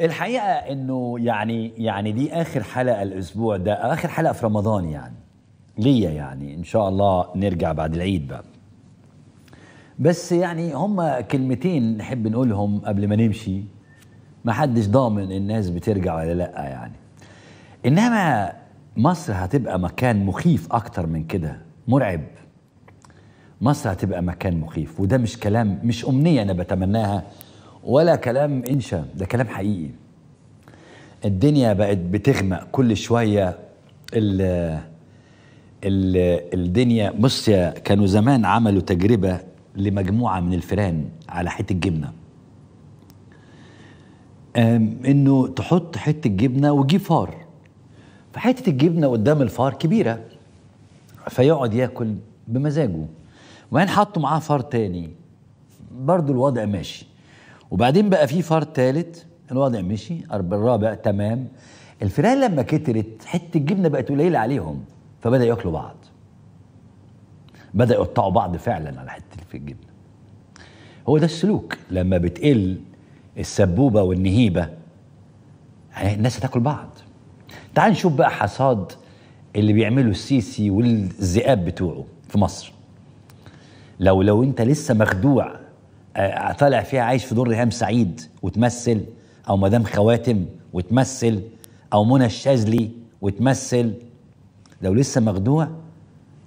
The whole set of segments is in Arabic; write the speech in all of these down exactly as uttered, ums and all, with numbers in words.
الحقيقة انه يعني يعني دي اخر حلقة الاسبوع ده، اخر حلقة في رمضان يعني ليا، يعني ان شاء الله نرجع بعد العيد بقى. بس يعني هما كلمتين نحب نقولهم قبل ما نمشي، محدش ضامن الناس بترجع ولا لا يعني. انما مصر هتبقى مكان مخيف اكتر من كده، مرعب. مصر هتبقى مكان مخيف، وده مش كلام، مش امنية انا بتمناها ولا كلام انشا، ده كلام حقيقي. الدنيا بقت بتغمق كل شويه، ال ال الدنيا. بص يا، كانوا زمان عملوا تجربه لمجموعه من الفيران على حته جبنه، انه تحط حته جبنه وتجيب فار، فحته الجبنه قدام الفار كبيره، فيقعد ياكل بمزاجه، وبعدين حطوا معاه فار تاني برضو الوضع ماشي، وبعدين بقى في فار ثالث الوضع مشي، الرابع تمام. الفيران لما كترت حته الجبنه بقت قليله عليهم، فبدأوا ياكلوا بعض، بدأوا يقطعوا بعض فعلا على حته في الجبنه. هو ده السلوك، لما بتقل السبوبه والنهيبه الناس هتاكل بعض. تعال نشوف بقى حصاد اللي بيعمله السيسي والذئاب بتوعه في مصر. لو لو انت لسه مخدوع طالع فيها عايش في دور ريهام سعيد وتمثل، او مدام خواتم وتمثل، او منى الشاذلي وتمثل، لو لسه مخدوع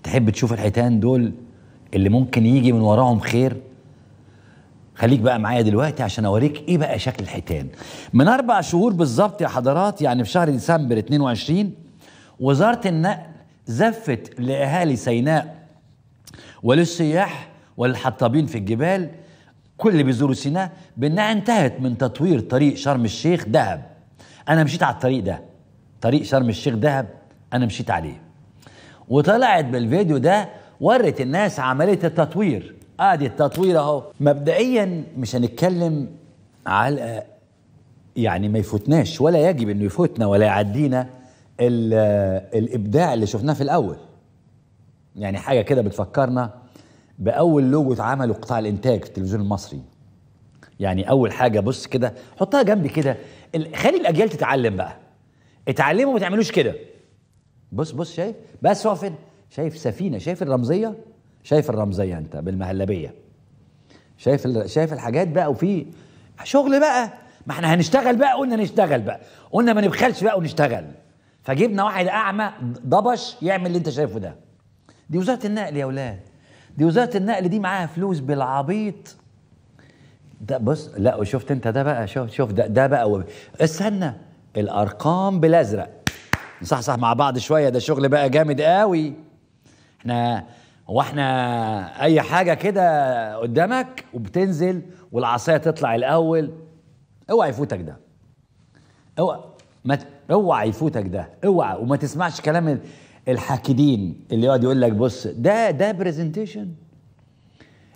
تحب تشوف الحيتان دول اللي ممكن يجي من وراهم خير، خليك بقى معايا دلوقتي عشان اوريك ايه بقى شكل الحيتان. من اربع شهور بالظبط يا حضرات، يعني في شهر ديسمبر اتنين وعشرين، وزارة النقل زفت لاهالي سيناء وللسياح والحطابين في الجبال، كل اللي بيزوروا سيناء، بانها انتهت من تطوير طريق شرم الشيخ دهب. انا مشيت على الطريق ده، طريق شرم الشيخ دهب انا مشيت عليه، وطلعت بالفيديو ده ورت الناس عمليه التطوير. ادي آه التطوير اهو. مبدئيا مش هنتكلم على، يعني ما يفوتناش ولا يجب انه يفوتنا ولا يعدينا الابداع اللي شفناه في الاول، يعني حاجه كده بتفكرنا باول لوجو اتعمل قطاع الانتاج في التلفزيون المصري. يعني اول حاجه بص كده، حطها جنبي كده، خلي الاجيال تتعلم بقى، اتعلموا ما تعملوش كده. بص بص شايف بس هو فين؟ شايف سفينه، شايف الرمزيه، شايف الرمزيه انت بالمهلبيه، شايف ال... شايف الحاجات بقى. وفي شغل بقى، ما احنا هنشتغل بقى، قلنا نشتغل بقى، قلنا ما نبخلش بقى ونشتغل، فجبنا واحد اعمى ضبش يعمل اللي انت شايفه ده. دي وزاره النقل يا اولاد، دي وزارة النقل دي معاها فلوس بالعبيط ده. بص، لا شفت انت ده بقى، شوف شوف ده ده بقى و... استنى، الارقام بالازرق، نصحصح مع بعض شويه، ده شغل بقى جامد قوي. احنا هو احنا اي حاجه كده قدامك وبتنزل والعصايه تطلع الاول، اوعى يفوتك ده، اوعى ما ت... اوعى يفوتك ده، اوعى. وما تسمعش كلام ال... الحاكدين اللي يقعد يقول لك بص ده ده برزنتيشن.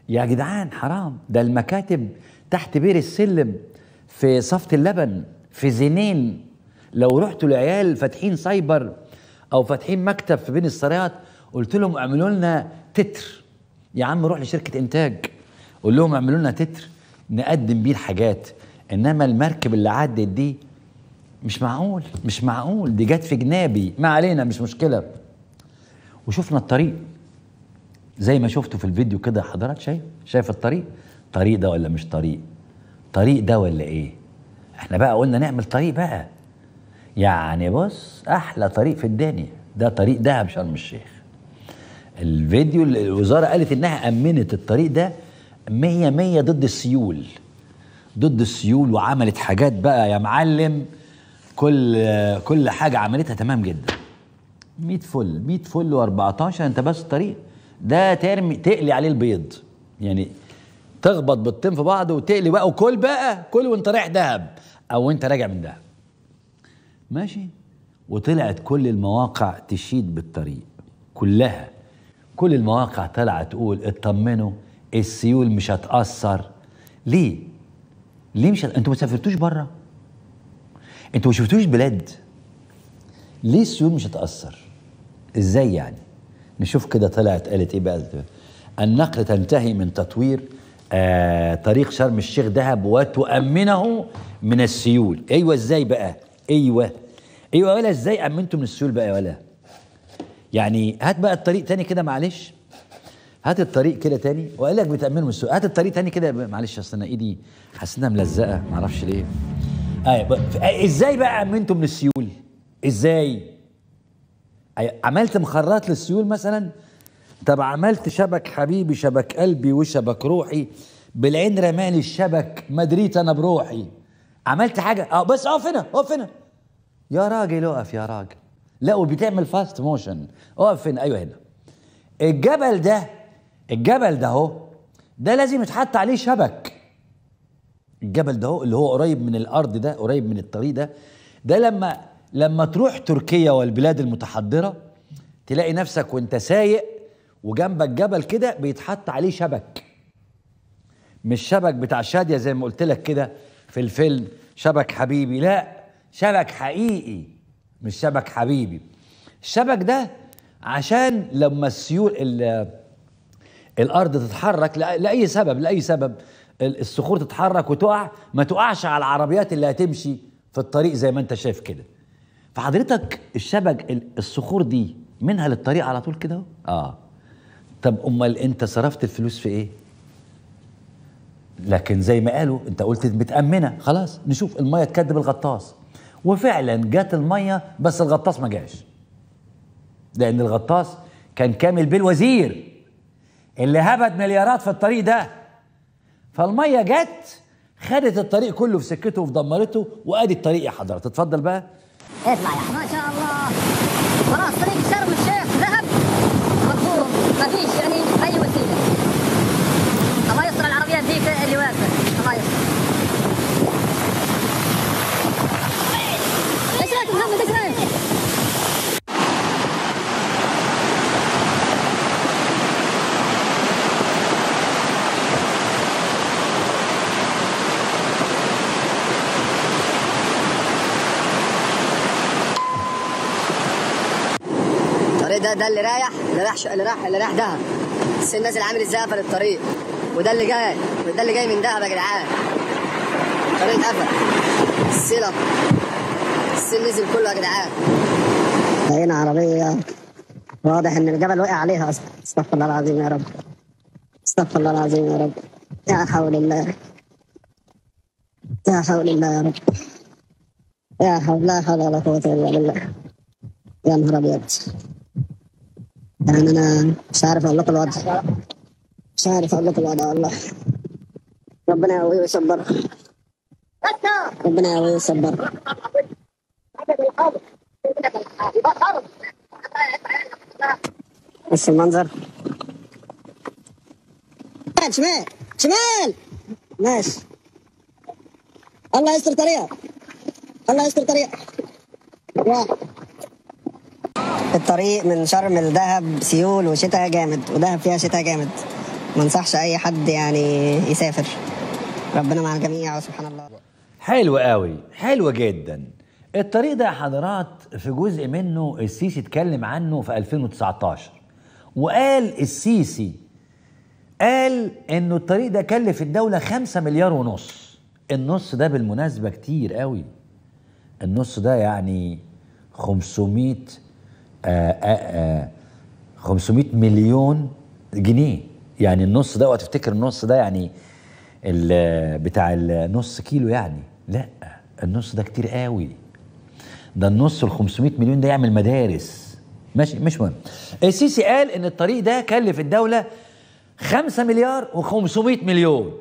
يا جدعان حرام، ده المكاتب تحت بير السلم في صفة اللبن في زينين، لو رحتوا العيال فاتحين سايبر او فاتحين مكتب في بين السرايات قلت لهم اعملوا لنا تتر، يا عم روح لشركة انتاج قول لهم اعملوا لنا تتر نقدم بيه الحاجات، انما المركب اللي عدت دي مش معقول، مش معقول، دي جت في جنابي. ما علينا، مش مشكلة. وشفنا الطريق زي ما شفتوا في الفيديو كده حضرات، شايف شايف الطريق، طريق ده ولا مش طريق، طريق ده ولا ايه. احنا بقى قلنا نعمل طريق بقى، يعني بص احلى طريق في الدنيا ده طريق دهب شرم الشيخ. الفيديو اللي الوزارة قالت انها امنت الطريق ده مية مية ضد السيول، ضد السيول، وعملت حاجات بقى يا معلم، كل كل حاجه عملتها تمام جدا، مية فل مية فل واربعتاشر. انت بس الطريق ده ترمي تقلي عليه البيض، يعني تخبط بيضتين في بعض وتقلي بقى، وكل بقى كل وانت رايح دهب او انت راجع من دهب ماشي. وطلعت كل المواقع تشيد بالطريق، كلها كل المواقع طلعت تقول اطمنوا السيول مش هتأثر. ليه ليه مش هت... انتوا ما سافرتوش بره، انتوا ما شفتوش بلاد، ليه السيول مش هتأثر؟ ازاي يعني؟ نشوف كده طلعت قالت ايه بقى. النقل تنتهي من تطوير آه طريق شرم الشيخ دهب وتؤمنه من السيول. ايوه ازاي بقى؟ ايوه ايوه ولا ازاي امنته من السيول بقى؟ ولا يعني هات بقى الطريق تاني كده معلش، هات الطريق كده تاني، وقال لك بتامنه من السيول، هات الطريق تاني كده معلش، اصل انا ايدي حاسس انها ملزقه معرفش ليه. ايوه ازاي بقى امنته من السيول؟ ازاي؟ عملت مخرات للسيول مثلا؟ طب عملت شبك حبيبي شبك قلبي وشبك روحي، بالعين رماني الشبك مدريت انا بروحي، عملت حاجه اه بس اقف هنا اقف هنا يا راجل اقف يا راجل. لا وبتعمل فاست موشن، اقف هنا ايوه هنا. الجبل ده الجبل ده اهو ده لازم يتحط عليه شبك. الجبل ده اهو اللي هو قريب من الارض ده قريب من الطريق ده ده لما لما تروح تركيا والبلاد المتحضره تلاقي نفسك وانت سايق وجنبك جبل كده بيتحط عليه شبك، مش شبك بتاع شادية زي ما قلت لك كده في الفيلم شبك حبيبي، لا شبك حقيقي مش شبك حبيبي. الشبك ده عشان لما السيول الارض تتحرك لاي سبب لاي سبب الصخور تتحرك وتقع ما تقعش على العربيات اللي هتمشي في الطريق زي ما انت شايف كده. فحضرتك الشبك الصخور دي منها للطريق على طول كده اه طب امال انت صرفت الفلوس في ايه؟ لكن زي ما قالوا انت قلت متامنه، خلاص نشوف الميه تكدب الغطاس. وفعلا جت الميه بس الغطاس ما جاش. لان الغطاس كان كامل بالوزير اللي هبت مليارات في الطريق ده. فالميه جت خدت الطريق كله في سكته وفي دمرته وادي الطريق يا حضرتك، اتفضل بقى. اطلع يا حضرتك. ما شاء الله. خلاص طريق شرم الشيخ ذهب. مفيش يعني اي وسيله. الله يستر العربيات ذيك اللي واقفه، الله يستر. ايش رايك محمد ايش رايك؟ ده ده اللي رايح اللي راح اللي راح اللي راح دهب، بس نازل عامل ازاي قفل الطريق، وده اللي جاي وده اللي جاي من دهب يا جدعان. الطريق اتقفل، السلم السلم نزل كله يا جدعان. هنا عربيه واضح ان الجبل وقع عليها اصلا. استغفر الله العظيم يا رب، استغفر الله العظيم يا رب، لا حول الله لا حول الله يا رب، لا حول لا حول ولا قوه الا بالله. يا نهار ابيض، يعني أنا مش عارف أقول لك الوضع، مش عارف أقول لك الوضع والله. ربنا يقويه ويصبره، ربنا يقويه ويصبره. بس المنظر، شمال شمال ماشي. الله يستر طريقك، الله يستر طريقك. الطريق من شرم لدهب سيول وشتاء جامد، ودهب فيها شتاء جامد. ما انصحش اي حد يعني يسافر. ربنا مع الجميع وسبحان الله. حلوه قوي، حلوه جدا. الطريق ده يا حضرات في جزء منه السيسي اتكلم عنه في ألفين وتسعتاشر، وقال السيسي قال انه الطريق ده كلف الدوله خمسة مليار ونص. النص ده بالمناسبه كتير قوي. النص ده يعني خمسمية آآ آآ خمسمية مليون جنيه. يعني النص ده وقت تفتكر النص ده يعني ال بتاع النص كيلو يعني، لا النص ده كتير قوي. ده النص ال خمسمية مليون ده يعمل مدارس. ماشي مش مهم. السيسي قال ان الطريق ده كلف الدوله خمسة مليار وخمسمية مليون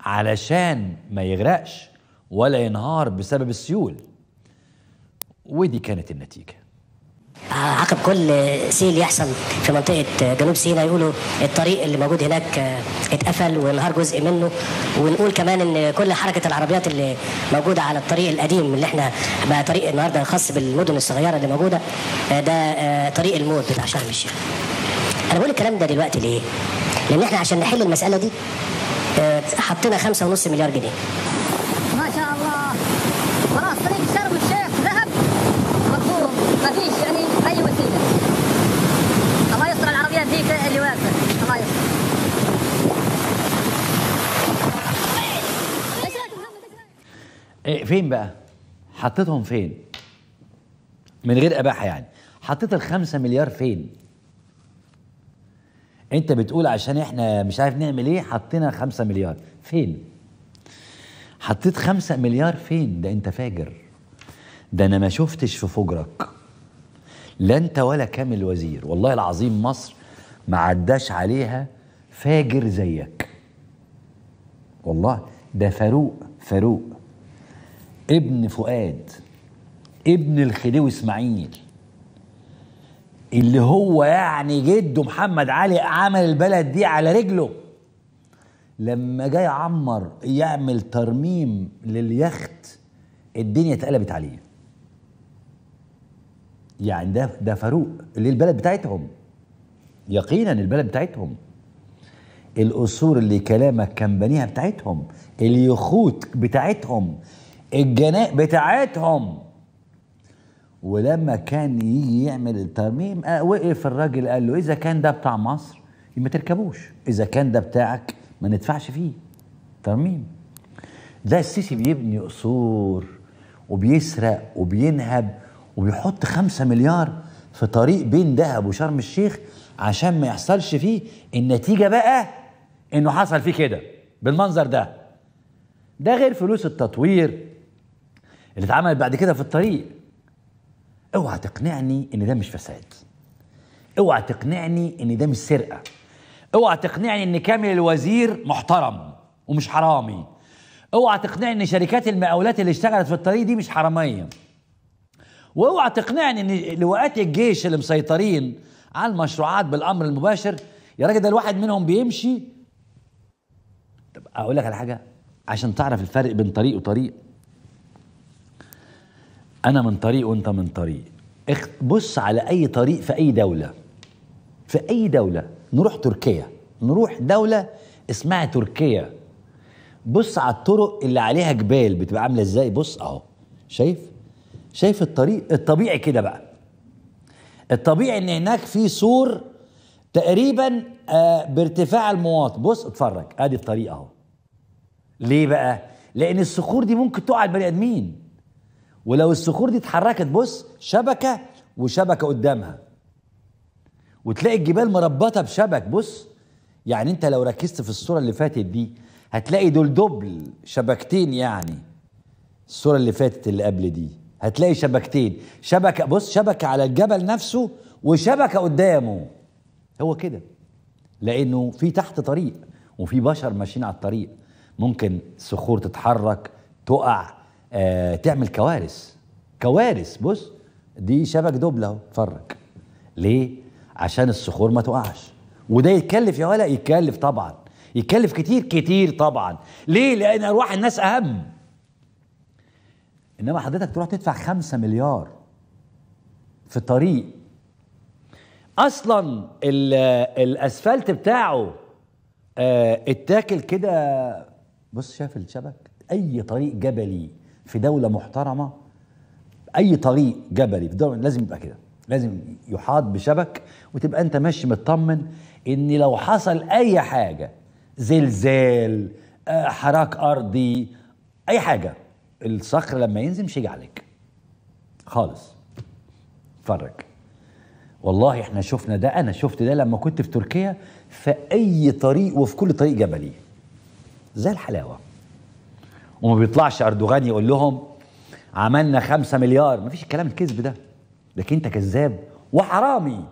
علشان ما يغرقش ولا ينهار بسبب السيول. ودي كانت النتيجه. عقب كل سيل يحصل في منطقة جنوب سيناء يقولوا الطريق اللي موجود هناك اتقفل وانهار جزء منه، ونقول كمان ان كل حركة العربيات اللي موجودة على الطريق القديم اللي احنا بقى طريق النهارده خاص بالمدن الصغيرة اللي موجودة ده طريق الموت بتاع شرم الشيخ. أنا بقول الكلام ده دلوقتي ليه؟ لأن احنا عشان نحل المسألة دي حطينا خمسة ونص مليار جنيه. ما شاء الله. خلاص طريق شرم الشيخ ذهب مقفول مفيش يعني أي وسيلة. الله يستر العربيات ذيك اللي واقفة، الله يستر. فين بقى؟ حطيتهم فين؟ من غير اباحه يعني، حطيت الخمسة مليار فين؟ انت بتقول عشان احنا مش عارف نعمل ايه حطينا خمسة مليار فين؟ حطيت خمسة مليار فين؟ ده انت فاجر، ده انا ما شفتش في فجرك لا انت ولا كامل وزير، والله العظيم مصر ما عداش عليها فاجر زيك. والله ده فاروق، فاروق ابن فؤاد ابن الخديوي اسماعيل اللي هو يعني جده محمد علي عمل البلد دي على رجله، لما جاي عمر يعمل ترميم لليخت الدنيا اتقلبت عليه. يعني ده ده فاروق اللي البلد بتاعتهم، يقينا البلد بتاعتهم، القصور اللي كلامك كان بنيها بتاعتهم، اليخوت بتاعتهم، الجناء بتاعتهم. ولما كان يجي يعمل الترميم وقف الراجل قال له اذا كان ده بتاع مصر ما تركبوش، اذا كان ده بتاعك ما ندفعش فيه ترميم. ده السيسي بيبني قصور وبيسرق وبينهب وبيحط خمسة مليار في طريق بين دهب وشرم الشيخ عشان ما يحصلش فيه النتيجه بقى انه حصل فيه كده بالمنظر ده. ده غير فلوس التطوير اللي اتعملت بعد كده في الطريق. اوعى تقنعني ان ده مش فساد، اوعى تقنعني ان ده مش سرقه، اوعى تقنعني ان كامل الوزير محترم ومش حرامي، اوعى تقنعني ان شركات المقاولات اللي اشتغلت في الطريق دي مش حراميه، واوعى تقنعني ان لواءات الجيش اللي مسيطرين على المشروعات بالامر المباشر. يا راجل ده الواحد منهم بيمشي. طب اقول لك على حاجه عشان تعرف الفرق بين طريق وطريق. انا من طريق وانت من طريق. بص على اي طريق في اي دوله، في اي دوله، نروح تركيا، نروح دوله اسمها تركيا، بص على الطرق اللي عليها جبال بتبقى عامله ازاي. بص اهو، شايف شايف الطريق الطبيعي كده بقى. الطبيعي ان هناك في سور تقريبا آه بارتفاع المواط. بص اتفرج، ادي الطريق اهو. ليه بقى؟ لان الصخور دي ممكن تقع على البني ادمين، ولو الصخور دي اتحركت بص شبكه وشبكه قدامها، وتلاقي الجبال مربطه بشبك. بص يعني انت لو ركزت في الصوره اللي فاتت دي هتلاقي دول دبل شبكتين، يعني الصوره اللي فاتت اللي قبل دي هتلاقي شبكتين، شبكة بص شبكة على الجبل نفسه وشبكة قدامه. هو كده لأنه في تحت طريق وفي بشر ماشيين على الطريق، ممكن صخور تتحرك تقع آه، تعمل كوارث. كوارث بص دي شبك دبل اهو، اتفرج. ليه؟ عشان الصخور ما تقعش. وده يتكلف يا ولا؟ يتكلف طبعا، يتكلف كتير كتير طبعا. ليه؟ لأن أرواح الناس أهم. انما حضرتك تروح تدفع خمسة مليار في طريق اصلا الاسفلت بتاعه آه اتاكل كده. بص شايف الشبك؟ اي طريق جبلي في دوله محترمه، اي طريق جبلي في دوله لازم يبقى كده، لازم يحاط بشبك، وتبقى انت ماشي مطمن ان لو حصل اي حاجه، زلزال آه حراك ارضي اي حاجه، الصخر لما ينزل مش هيجي عليك خالص. اتفرج والله احنا شفنا ده، انا شفت ده لما كنت في تركيا في اي طريق وفي كل طريق جبلي زي الحلاوه. وما بيطلعش اردوغان يقول لهم عملنا خمسة مليار، مفيش الكلام الكذب ده، لكن انت كذاب وحرامي